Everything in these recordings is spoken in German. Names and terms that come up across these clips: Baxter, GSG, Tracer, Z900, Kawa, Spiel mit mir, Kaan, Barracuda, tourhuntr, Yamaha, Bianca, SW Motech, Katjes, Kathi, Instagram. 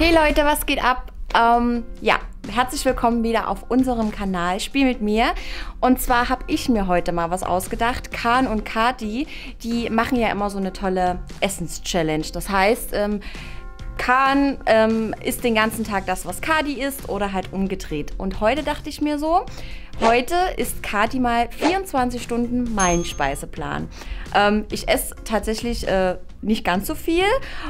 Hey Leute, was geht ab? Herzlich willkommen wieder auf unserem Kanal Spiel mit mir. Und zwar habe ich mir heute mal was ausgedacht. Kaan und Kathi, die machen ja immer so eine tolle Essens-Challenge. Das heißt, Kaan isst den ganzen Tag das, was Kathi isst oder halt umgedreht. Und heute dachte ich mir so, heute isst Kathi mal 24 Stunden meinen Speiseplan. Ich esse tatsächlich nicht ganz so viel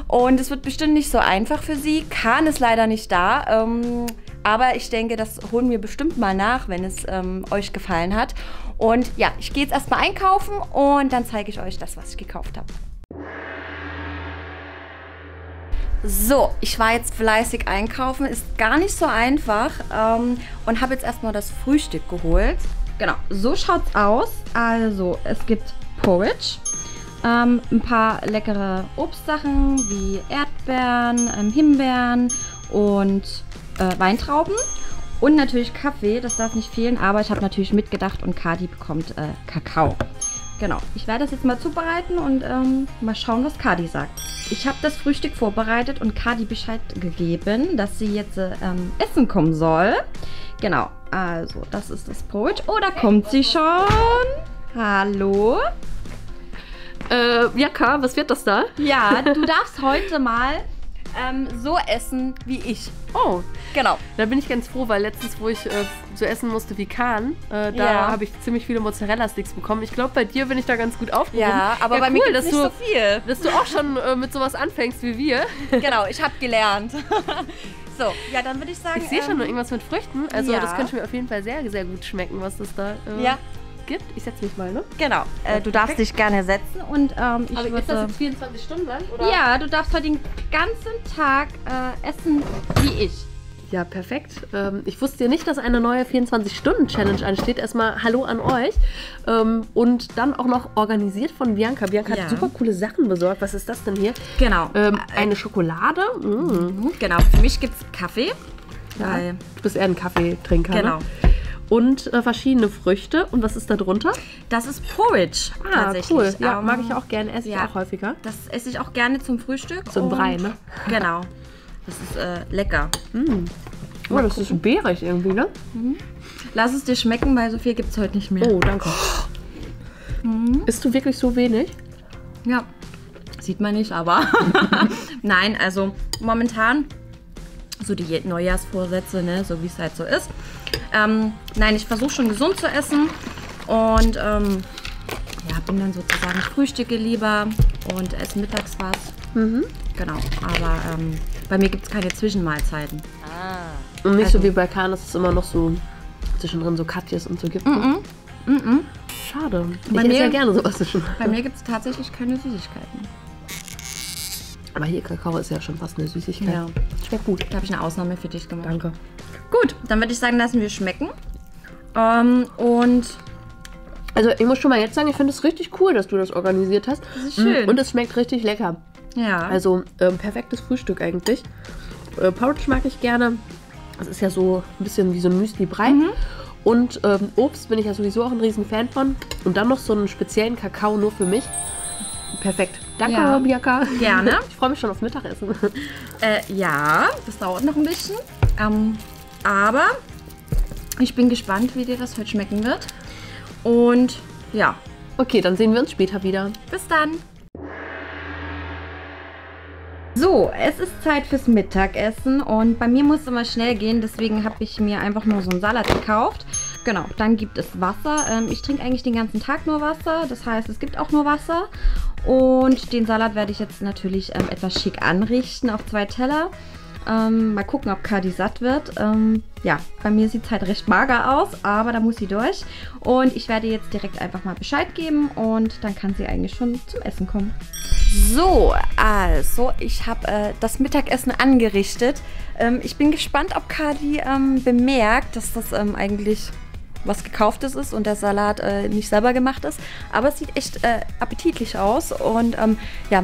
und es wird bestimmt nicht so einfach für sie. Kaan ist leider nicht da, aber ich denke, das holen wir bestimmt mal nach, wenn es euch gefallen hat. Und ja, ich gehe jetzt erstmal einkaufen und dann zeige ich euch das, was ich gekauft habe. So, ich war jetzt fleißig einkaufen, ist gar nicht so einfach und habe jetzt erstmal das Frühstück geholt. Genau, so schaut's aus. Also, es gibt Porridge, ein paar leckere Obstsachen wie Erdbeeren, Himbeeren und Weintrauben und natürlich Kaffee, das darf nicht fehlen, aber ich habe natürlich mitgedacht und Kathi bekommt Kakao. Genau, ich werde das jetzt mal zubereiten und mal schauen, was Kathi sagt. Ich habe das Frühstück vorbereitet und Kathi Bescheid gegeben, dass sie jetzt essen kommen soll. Genau, also das ist das Brot. Oh, da kommt sie schon. Hallo. Bianca, was wird das da? Ja, du darfst heute mal so essen wie ich. Oh, genau. Da bin ich ganz froh, weil letztens, wo ich so essen musste wie Kaan, da habe ich ziemlich viele Mozzarella-Sticks bekommen. Ich glaube, bei dir bin ich da ganz gut aufgehoben. Ja, aber ja, bei mir ist nicht so viel. Dass du auch schon mit sowas anfängst wie wir. Genau, ich habe gelernt. So, ja, dann würde ich sagen... Ich sehe schon noch irgendwas mit Früchten. Also das könnte mir auf jeden Fall sehr, sehr gut schmecken, was das da gibt. Ich setze mich mal, ne? Genau. Du darfst dich gerne setzen und ich würde... Ist das jetzt 24 Stunden lang? Oder? Ja, du darfst heute den ganzen Tag essen wie ich. Ja, perfekt. Ich wusste ja nicht, dass eine neue 24-Stunden-Challenge ansteht. Erstmal Hallo an euch. Und dann auch noch organisiert von Bianca. Bianca hat super coole Sachen besorgt. Was ist das denn hier? Genau. Eine Schokolade. Mhm. Genau. Für mich gibt es Kaffee. Weil du bist eher ein Kaffeetrinker. Genau. Ne? Und verschiedene Früchte. Und was ist da drunter? Das ist Porridge. Ah, cool. Ja, mag ich auch gerne. Esse ich auch häufiger. Das esse ich auch gerne zum Frühstück. Zum Brei, ne? Genau. Das ist lecker. Mm. Oh, das ist beerig irgendwie, ne? Mhm. Lass es dir schmecken, weil so viel gibt es heute nicht mehr. Oh, danke. Mhm. Isst du wirklich so wenig? Ja. Sieht man nicht, aber... Nein, also momentan... So die Neujahrsvorsätze, ne? So wie es halt so ist. Nein, ich versuche schon gesund zu essen und bin dann sozusagen, frühstücke lieber und esse mittags was. Mhm. Genau, aber bei mir gibt es keine Zwischenmahlzeiten. Ah. Und nicht also, so wie bei Kaan, dass es immer noch so zwischendrin so Katjes und so gibt. Mhm. Mhm. Schade. Bei ich esse ja gerne sowas zwischen. Bei mir gibt es tatsächlich keine Süßigkeiten. Aber hier, Kakao ist ja schon fast eine Süßigkeit. Ja. Schmeckt gut. Da habe ich eine Ausnahme für dich gemacht. Danke. Gut, dann würde ich sagen, lassen wir schmecken. Also ich muss schon mal jetzt sagen, ich finde es richtig cool, dass du das organisiert hast. Das ist schön. Und es schmeckt richtig lecker. Ja. Also perfektes Frühstück eigentlich. Porridge mag ich gerne. Das ist ja so ein bisschen wie so ein Müsli-Brei. Mhm. Und Obst bin ich ja sowieso auch ein riesen Fan von. Und dann noch so einen speziellen Kakao nur für mich. Perfekt. Danke, Bianca. Gerne. Ich freue mich schon aufs Mittagessen. Ja, das dauert noch ein bisschen. Aber ich bin gespannt, wie dir das heute schmecken wird. Und ja. Okay, dann sehen wir uns später wieder. Bis dann. So, es ist Zeit fürs Mittagessen und bei mir muss es immer schnell gehen, deswegen habe ich mir einfach nur so einen Salat gekauft. Genau, dann gibt es Wasser. Ich trinke eigentlich den ganzen Tag nur Wasser, das heißt, es gibt auch nur Wasser. Und den Salat werde ich jetzt natürlich etwas schick anrichten auf 2 Teller. Mal gucken, ob Kathi satt wird. Ja, bei mir sieht es halt recht mager aus, aber da muss sie durch. Und ich werde jetzt direkt einfach mal Bescheid geben und dann kann sie eigentlich schon zum Essen kommen. So, also ich habe das Mittagessen angerichtet. Ich bin gespannt, ob Kathi bemerkt, dass das eigentlich was Gekauftes ist und der Salat nicht selber gemacht ist. Aber es sieht echt appetitlich aus und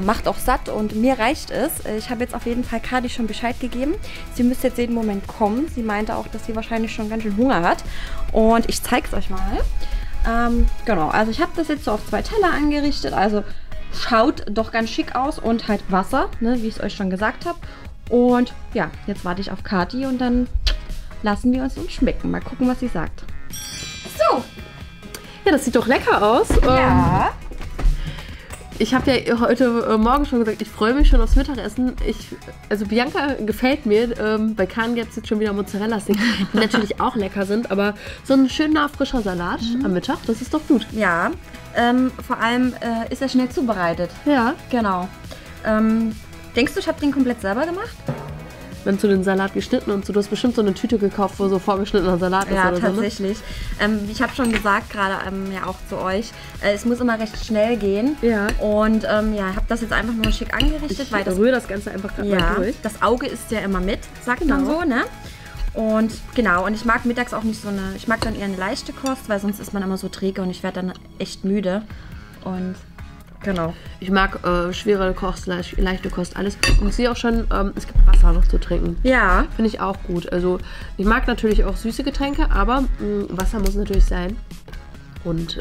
macht auch satt und mir reicht es. Ich habe jetzt auf jeden Fall Kathi schon Bescheid gegeben. Sie müsste jetzt jeden Moment kommen. Sie meinte auch, dass sie wahrscheinlich schon ganz schön Hunger hat. Und ich zeige es euch mal. Genau, also ich habe das jetzt so auf 2 Teller angerichtet. Also schaut doch ganz schick aus und halt Wasser, ne, wie ich es euch schon gesagt habe. Und ja, jetzt warte ich auf Kathi und dann lassen wir uns schmecken. Mal gucken, was sie sagt. So. Ja, das sieht doch lecker aus. Ja. Ich habe ja heute Morgen schon gesagt, ich freue mich schon aufs Mittagessen. Also Bianca gefällt mir. Bei Kaan gibt es jetzt schon wieder Mozzarella-Sticks, die natürlich auch lecker sind. Aber so ein schöner, frischer Salat am Mittag, das ist doch gut. Ja, vor allem ist er schnell zubereitet. Ja. Genau. Denkst du, ich habe den komplett selber gemacht? Wenn du den Salat geschnitten und so, du hast bestimmt so eine Tüte gekauft, wo so vorgeschnittener Salat ist. Ja, oder tatsächlich. So, ne? Ich habe schon gesagt, gerade ja auch zu euch, es muss immer recht schnell gehen. Ja. Und ja, ich habe das jetzt einfach nur schick angerichtet. Ich rühre das Ganze einfach gerade mal durch. Das Auge isst ja immer mit, sagt man so, ne? Und genau, und ich mag mittags auch nicht so eine, ich mag dann eher eine leichte Kost, weil sonst ist man immer so träge und ich werde dann echt müde. Und genau. Ich mag schwere Kost, leichte Kost, alles. Und ich sehe auch schon, es gibt Wasser noch zu trinken. Ja. Finde ich auch gut. Also ich mag natürlich auch süße Getränke, aber Wasser muss natürlich sein. Und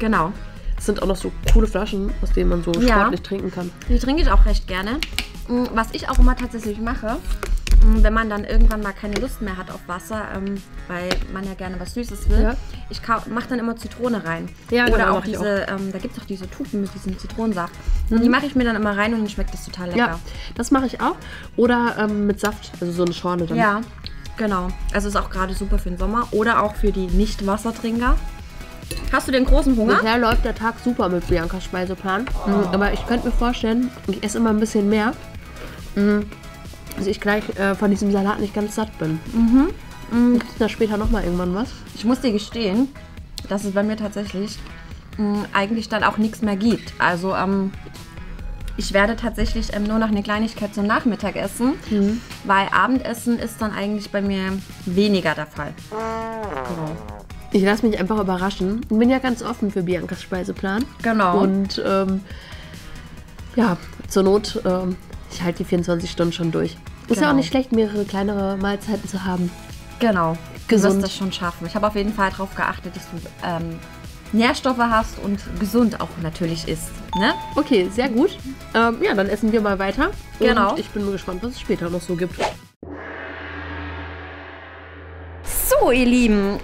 genau. Es sind auch noch so coole Flaschen, aus denen man so sportlich trinken kann. Die trinke ich auch recht gerne. Was ich auch immer tatsächlich mache, wenn man dann irgendwann mal keine Lust mehr hat auf Wasser, weil man ja gerne was Süßes will, ich mache dann immer Zitrone rein. Ja, oder genau, auch diese, da gibt es auch diese Tuten mit diesem Zitronensaft. Die mache ich mir dann immer rein und dann schmeckt das total lecker. Ja, das mache ich auch. Oder mit Saft, also so eine Schorle dann. Ja, genau. Also ist auch gerade super für den Sommer oder auch für die Nicht-Wassertrinker. Hast du den großen Hunger? Bisher läuft der Tag super mit Biancas Speiseplan. Oh. Aber ich könnte mir vorstellen, ich esse immer ein bisschen mehr. Also ich gleich von diesem Salat nicht ganz satt bin. Gibt es da später nochmal irgendwann was? Ich muss dir gestehen, dass es bei mir tatsächlich eigentlich dann auch nichts mehr gibt. Also ich werde tatsächlich nur noch eine Kleinigkeit zum Nachmittag essen, weil Abendessen ist dann eigentlich bei mir weniger der Fall. Genau. Ich lasse mich einfach überraschen und bin ja ganz offen für Biancas Speiseplan. Genau. Und ja, zur Not... ich halte die 24 Stunden schon durch. Ist ja auch nicht schlecht, mehrere kleinere Mahlzeiten zu haben. Genau. Gesund. Du wirst das schon schaffen. Ich habe auf jeden Fall darauf geachtet, dass du Nährstoffe hast und gesund auch natürlich isst. Ne? Okay, sehr gut. Ja, dann essen wir mal weiter. Genau. Und ich bin gespannt, was es später noch so gibt. So, ihr Lieben,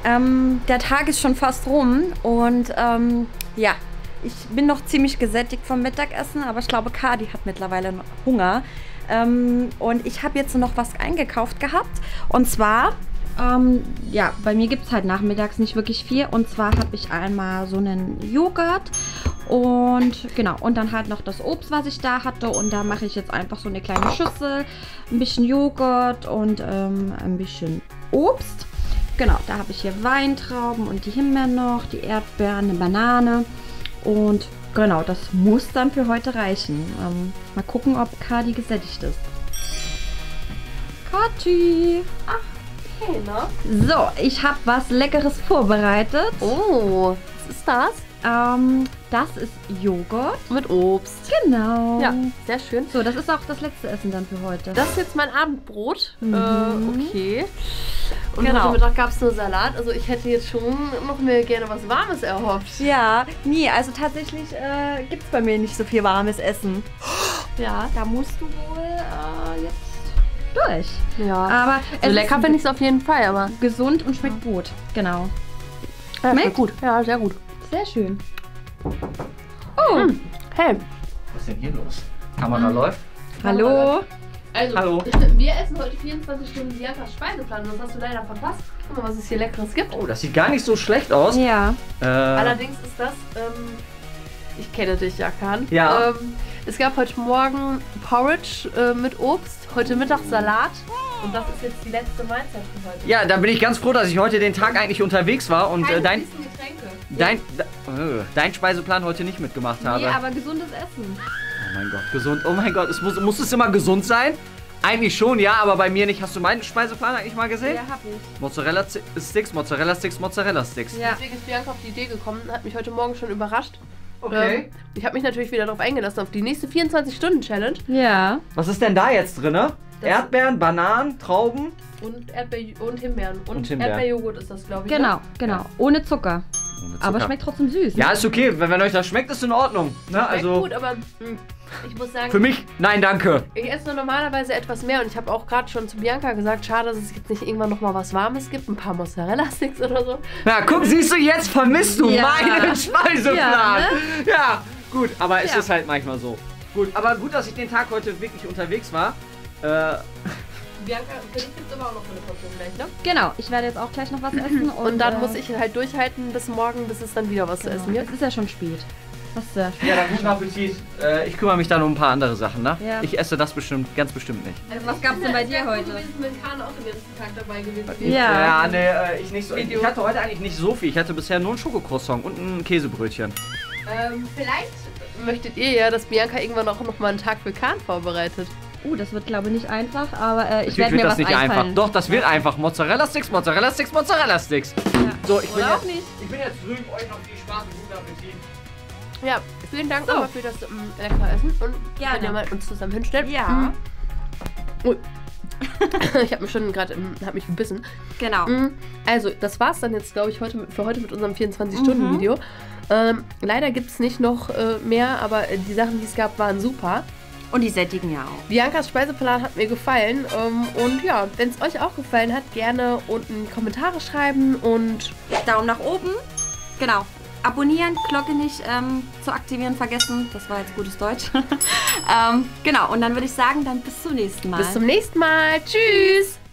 der Tag ist schon fast rum und ja. Ich bin noch ziemlich gesättigt vom Mittagessen, aber ich glaube, Kathi hat mittlerweile Hunger. Und ich habe jetzt noch was eingekauft gehabt. Und zwar, ja, bei mir gibt es halt nachmittags nicht wirklich viel. Und zwar habe ich einmal so einen Joghurt und genau, und dann halt noch das Obst, was ich da hatte. Und da mache ich jetzt einfach so eine kleine Schüssel, ein bisschen Joghurt und ein bisschen Obst. Genau, da habe ich hier Weintrauben und die Himbeeren noch, die Erdbeeren, eine Banane. Und genau, das muss dann für heute reichen. Mal gucken, ob Kathi gesättigt ist. Kathi! Ach, okay, ne? So, ich habe was Leckeres vorbereitet. Oh, was ist das? Das ist Joghurt. Mit Obst. Genau. Ja, sehr schön. So, das ist auch das letzte Essen dann für heute. Das ist jetzt mein Abendbrot. Okay. Und heute Mittag gab es nur Salat, also ich hätte jetzt schon noch mehr gerne was Warmes erhofft. Ja, nee, also tatsächlich gibt es bei mir nicht so viel warmes Essen. Ja, da musst du wohl jetzt durch. Ja, aber so lecker finde ich es auf jeden Fall, aber gesund und schmeckt gut. Genau. Ja, schmeckt gut. Ja, sehr gut. Sehr schön. Oh, hey. Was ist denn hier los? Kamera läuft. Hallo. Also, wir essen heute 24 Stunden Biancas Speiseplan und das hast du leider verpasst. Guck mal, was es hier Leckeres gibt. Oh, das sieht gar nicht so schlecht aus. Ja. Allerdings ist das, ich kenne dich ja, Kaan. Ja. Es gab heute Morgen Porridge mit Obst, heute Mittag Salat. Und das ist jetzt die letzte Mahlzeit für heute. Ja, da bin ich ganz froh, dass ich heute den Tag eigentlich unterwegs war und dein Speiseplan heute nicht mitgemacht habe. Nee, aber gesundes Essen. Oh mein Gott, gesund. Oh mein Gott, muss es immer gesund sein? Eigentlich schon, ja, aber bei mir nicht. Hast du meinen Speiseplan eigentlich mal gesehen? Ja, hab ich. Mozzarella-Sticks, Mozzarella-Sticks, Mozzarella-Sticks. Ja. Deswegen ist Bianca auf die Idee gekommen, hat mich heute Morgen schon überrascht. Okay. Ich habe mich natürlich wieder darauf eingelassen, auf die nächste 24-Stunden-Challenge. Ja. Was ist denn da jetzt drin, ne? Erdbeeren, Bananen, Trauben. Und Himbeeren. Und Erdbeerjoghurt ist das, glaube ich. Genau, genau. Ja. Ohne Zucker. Aber schmeckt trotzdem süß. Ja, ist okay. Wenn euch das schmeckt, ist in Ordnung. Ne? Also gut, aber Ich muss sagen... Für mich? Nein, danke. Ich esse nur normalerweise etwas mehr und ich habe auch gerade schon zu Bianca gesagt, schade, dass es jetzt nicht irgendwann nochmal was Warmes gibt, ein paar Mozzarella-Sticks oder so. Na, guck, siehst du, jetzt vermisst du meinen Speiseplan. Ja, ne? Ja, gut, aber es ist halt manchmal so. Gut, aber gut, dass ich den Tag heute wirklich unterwegs war. Bianca, für dich gibt es aber auch noch eine Portion gleich, ne? Genau, ich werde jetzt auch gleich noch was essen. Und dann muss ich halt durchhalten bis morgen, bis es dann wieder was zu essen gibt. Es ist ja schon spät. Ja, dann guten Appetit. Ich kümmere mich dann um ein paar andere Sachen, ne? Ja. Ich esse das bestimmt, ganz bestimmt nicht. Also was gab's denn bei dir heute? Ich bin mit Kaan auch den letzten Tag dabei gewesen. Ja, nee, ich nicht so. Ich hatte heute eigentlich nicht so viel. Ich hatte bisher nur einen Schokocroissant und ein Käsebrötchen. Vielleicht möchtet ihr ja, dass Bianca irgendwann auch nochmal einen Tag für Kaan vorbereitet. Oh, das wird glaube ich nicht einfach, aber ich werde mir das was einfallen. Einfach. Doch, das wird einfach. Mozzarella-Sticks, Mozzarella-Sticks, Mozzarella-Sticks. Ja. So, ich bin jetzt, drüben. Euch noch viel Spaß und guten Appetit. Ja, vielen Dank nochmal für das leckere Essen und wenn ihr mal uns zusammen hinstellt. Ja. Ui. Ich habe mich schon gerade gebissen. Genau. Also, das war's dann jetzt, glaube ich, für heute mit unserem 24-Stunden-Video. Leider gibt es nicht noch mehr, aber die Sachen, die es gab, waren super. Und die sättigen ja auch. Biancas Speiseplan hat mir gefallen. Und ja, wenn es euch auch gefallen hat, gerne unten Kommentare schreiben und Daumen nach oben. Genau. Abonnieren, Glocke nicht zu aktivieren vergessen. Das war jetzt gutes Deutsch. Genau, und dann würde ich sagen, dann bis zum nächsten Mal. Bis zum nächsten Mal. Tschüss.